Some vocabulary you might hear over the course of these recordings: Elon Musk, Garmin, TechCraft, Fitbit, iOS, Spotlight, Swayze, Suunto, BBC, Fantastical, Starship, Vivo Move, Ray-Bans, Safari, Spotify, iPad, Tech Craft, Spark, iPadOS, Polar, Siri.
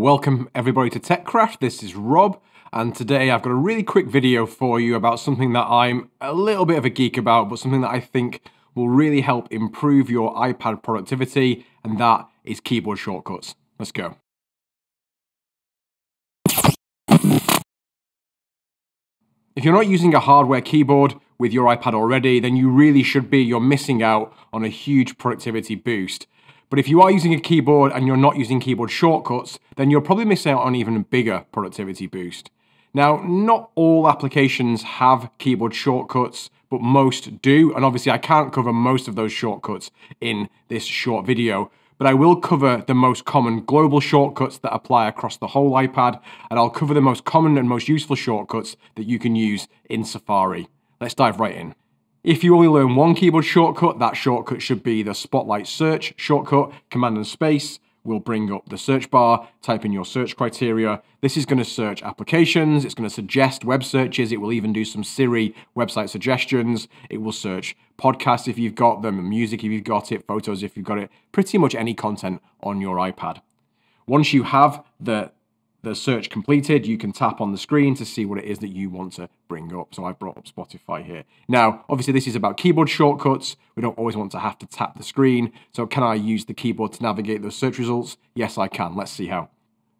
Welcome everybody to TechCraft. This is Rob, and today I've got a really quick video for you about something that I'm a little bit of a geek about, but something that I think will really help improve your iPad productivity, and that is keyboard shortcuts. Let's go. If you're not using a hardware keyboard with your iPad already, then you really should be. You're missing out on a huge productivity boost. But if you are using a keyboard and you're not using keyboard shortcuts, then you'll probably miss out on even a bigger productivity boost. Now, not all applications have keyboard shortcuts, but most do. And obviously I can't cover most of those shortcuts in this short video, but I will cover the most common global shortcuts that apply across the whole iPad, and I'll cover the most common and most useful shortcuts that you can use in Safari. Let's dive right in. If you only learn one keyboard shortcut, that shortcut should be the Spotlight search shortcut. Command and space will bring up the search bar, type in your search criteria. This is going to search applications, it's going to suggest web searches, it will even do some Siri website suggestions, it will search podcasts if you've got them, music if you've got it, photos if you've got it, pretty much any content on your iPad. Once you have the search completed, you can tap on the screen to see what it is that you want to bring up. So I've brought up Spotify here. Now, obviously this is about keyboard shortcuts. We don't always want to have to tap the screen. So can I use the keyboard to navigate those search results? Yes, I can. Let's see how.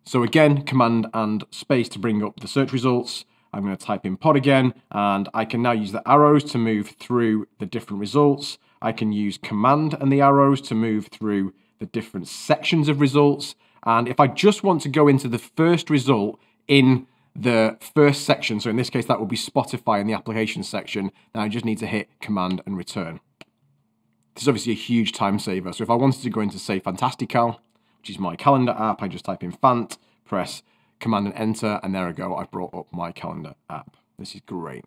So again, command and space to bring up the search results. I'm going to type in pod again, and I can now use the arrows to move through the different results. I can use command and the arrows to move through the different sections of results. And if I just want to go into the first result in the first section, so in this case, that will be Spotify in the application section, then I just need to hit command and return. This is obviously a huge time saver. So if I wanted to go into, say, Fantastical, which is my calendar app, I just type in Fant, press command and enter, and there I go. I've brought up my calendar app. This is great.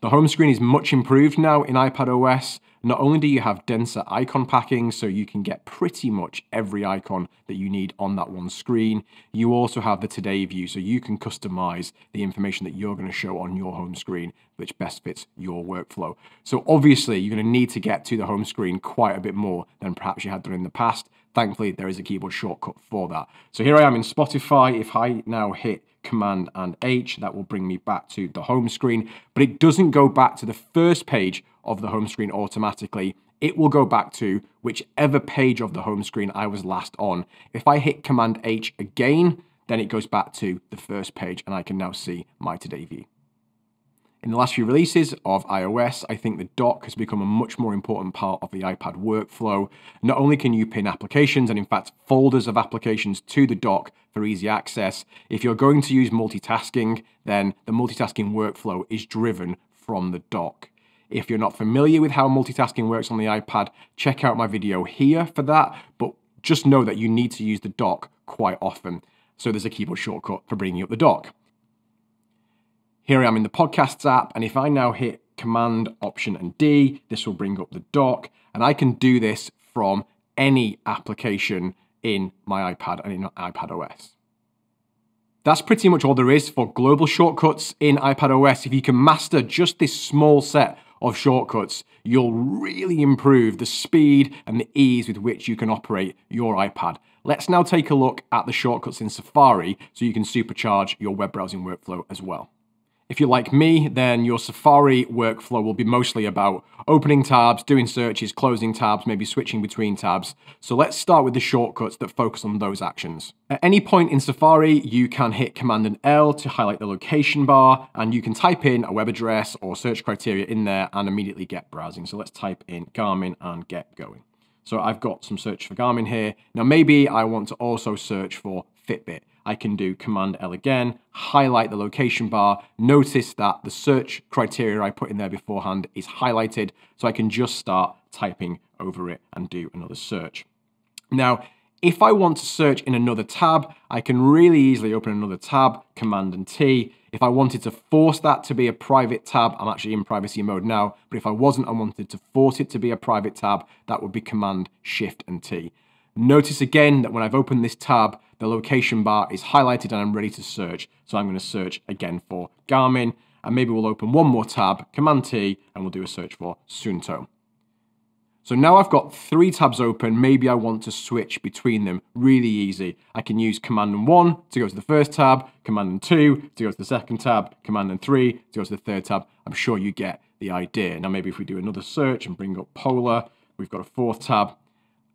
The home screen is much improved now in iPadOS. Not only do you have denser icon packing, so you can get pretty much every icon that you need on that one screen, you also have the Today view, so you can customize the information that you're going to show on your home screen, which best fits your workflow. So obviously, you're going to need to get to the home screen quite a bit more than perhaps you had done in the past. Thankfully, there is a keyboard shortcut for that. So here I am in Spotify. If I now hit Command and H, that will bring me back to the home screen, but it doesn't go back to the first page of the home screen automatically. It will go back to whichever page of the home screen I was last on. If I hit Command H again, then it goes back to the first page, and I can now see my Today view. In the last few releases of iOS, I think the dock has become a much more important part of the iPad workflow. Not only can you pin applications and in fact folders of applications to the dock for easy access, if you're going to use multitasking, then the multitasking workflow is driven from the dock. If you're not familiar with how multitasking works on the iPad, check out my video here for that, but just know that you need to use the dock quite often. So there's a keyboard shortcut for bringing up the dock. Here I am in the Podcasts app, and if I now hit Command, Option, and D, this will bring up the dock, and I can do this from any application in my iPad and in iPadOS. That's pretty much all there is for global shortcuts in iPadOS. If you can master just this small set of shortcuts, you'll really improve the speed and the ease with which you can operate your iPad. Let's now take a look at the shortcuts in Safari so you can supercharge your web browsing workflow as well. If you're like me, then your Safari workflow will be mostly about opening tabs, doing searches, closing tabs, maybe switching between tabs. So let's start with the shortcuts that focus on those actions. At any point in Safari, you can hit Command and L to highlight the location bar, and you can type in a web address or search criteria in there and immediately get browsing. So let's type in Garmin and get going. So I've got some search for Garmin here. Now maybe I want to also search for Fitbit. I can do Command L again, highlight the location bar. Notice that the search criteria I put in there beforehand is highlighted, so I can just start typing over it and do another search. Now, if I want to search in another tab, I can really easily open another tab, Command and T. If I wanted to force that to be a private tab, I'm actually in privacy mode now, but if I wasn't, I wanted to force it to be a private tab, that would be Command, Shift, and T. Notice again that when I've opened this tab, the location bar is highlighted and I'm ready to search. So I'm going to search again for Garmin, and maybe we'll open one more tab, Command T, and we'll do a search for Suunto. So now I've got three tabs open, maybe I want to switch between them, really easy. I can use Command and 1 to go to the first tab, Command and 2 to go to the second tab, Command and 3 to go to the third tab. I'm sure you get the idea. Now maybe if we do another search and bring up Polar, we've got a fourth tab.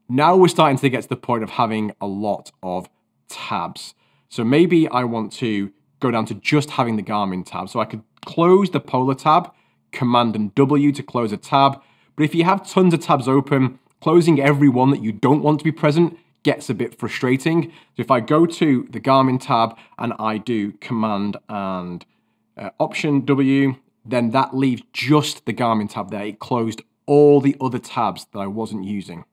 Now we're starting to get to the point of having a lot of tabs. So maybe I want to go down to just having the Garmin tab. So I could close the Polar tab, Command and W to close a tab. But if you have tons of tabs open, closing every one that you don't want to be present gets a bit frustrating. So if I go to the Garmin tab and I do Command and Option W, then that leaves just the Garmin tab there. It closed all the other tabs that I wasn't using.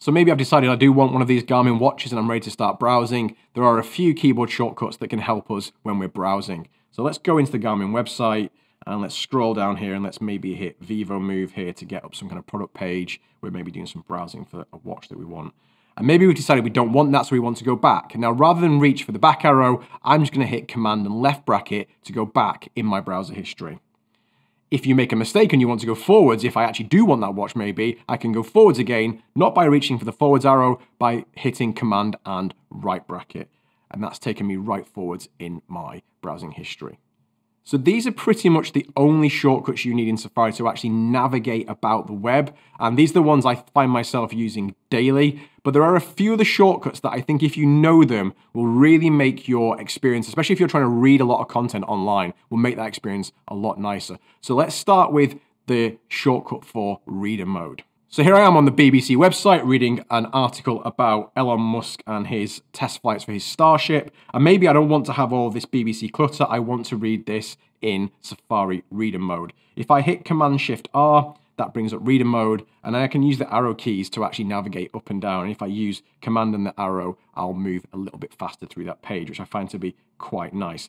So maybe I've decided I do want one of these Garmin watches and I'm ready to start browsing. There are a few keyboard shortcuts that can help us when we're browsing. So let's go into the Garmin website. And let's scroll down here and let's maybe hit Vivo Move here to get up some kind of product page. We're maybe doing some browsing for a watch that we want. And maybe we've decided we don't want that, so we want to go back. And now rather than reach for the back arrow, I'm just gonna hit Command and left bracket to go back in my browser history. If you make a mistake and you want to go forwards, if I actually do want that watch maybe, I can go forwards again, not by reaching for the forwards arrow, by hitting Command and right bracket. And that's taken me right forwards in my browsing history. So these are pretty much the only shortcuts you need in Safari to actually navigate about the web. And these are the ones I find myself using daily, but there are a few of the shortcuts that I think if you know them will really make your experience, especially if you're trying to read a lot of content online, will make that experience a lot nicer. So let's start with the shortcut for reader mode. So here I am on the BBC website reading an article about Elon Musk and his test flights for his Starship. And maybe I don't want to have all this BBC clutter. I want to read this in Safari reader mode. If I hit Command Shift R, that brings up reader mode. And I can use the arrow keys to actually navigate up and down. And if I use Command and the arrow, I'll move a little bit faster through that page, which I find to be quite nice.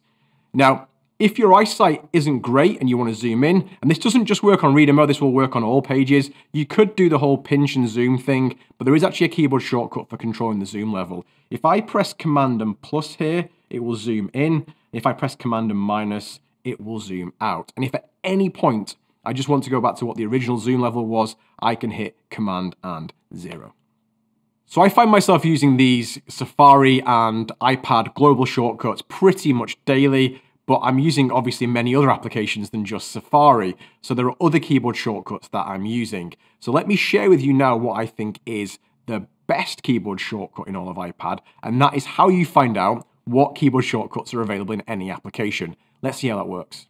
Now, if your eyesight isn't great and you want to zoom in, and this doesn't just work on reader mode, this will work on all pages, you could do the whole pinch and zoom thing, but there is actually a keyboard shortcut for controlling the zoom level. If I press Command and plus here, it will zoom in. If I press Command and minus, it will zoom out. And if at any point I just want to go back to what the original zoom level was, I can hit Command and 0. So I find myself using these Safari and iPad global shortcuts pretty much daily, but I'm using obviously many other applications than just Safari. So there are other keyboard shortcuts that I'm using. So let me share with you now what I think is the best keyboard shortcut in all of iPad. And that is how you find out what keyboard shortcuts are available in any application. Let's see how that works.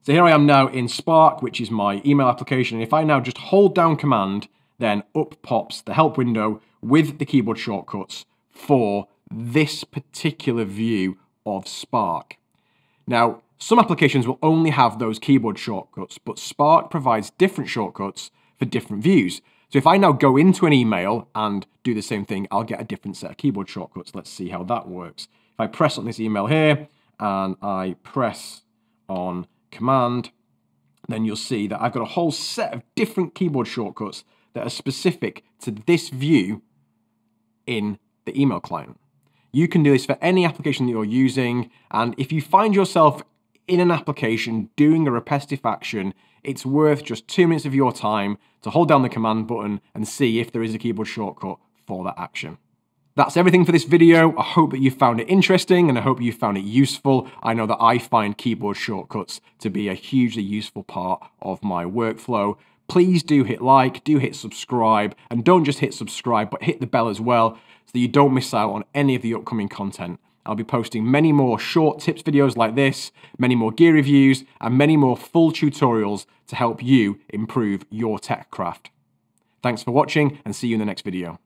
So here I am now in Spark, which is my email application. And if I now just hold down Command, then up pops the help window with the keyboard shortcuts for this particular view of Spark. Now, some applications will only have those keyboard shortcuts, but Spark provides different shortcuts for different views. So if I now go into an email and do the same thing, I'll get a different set of keyboard shortcuts. Let's see how that works. If I press on this email here and I press on Command, then you'll see that I've got a whole set of different keyboard shortcuts that are specific to this view in the email client. You can do this for any application that you're using, and if you find yourself in an application doing a repetitive action, it's worth just 2 minutes of your time to hold down the Command button and see if there is a keyboard shortcut for that action. That's everything for this video. I hope that you found it interesting and I hope you found it useful. I know that I find keyboard shortcuts to be a hugely useful part of my workflow. Please do hit like, do hit subscribe, and don't just hit subscribe, but hit the bell as well, so that you don't miss out on any of the upcoming content. I'll be posting many more short tips videos like this, many more gear reviews, and many more full tutorials to help you improve your tech craft. Thanks for watching, and see you in the next video.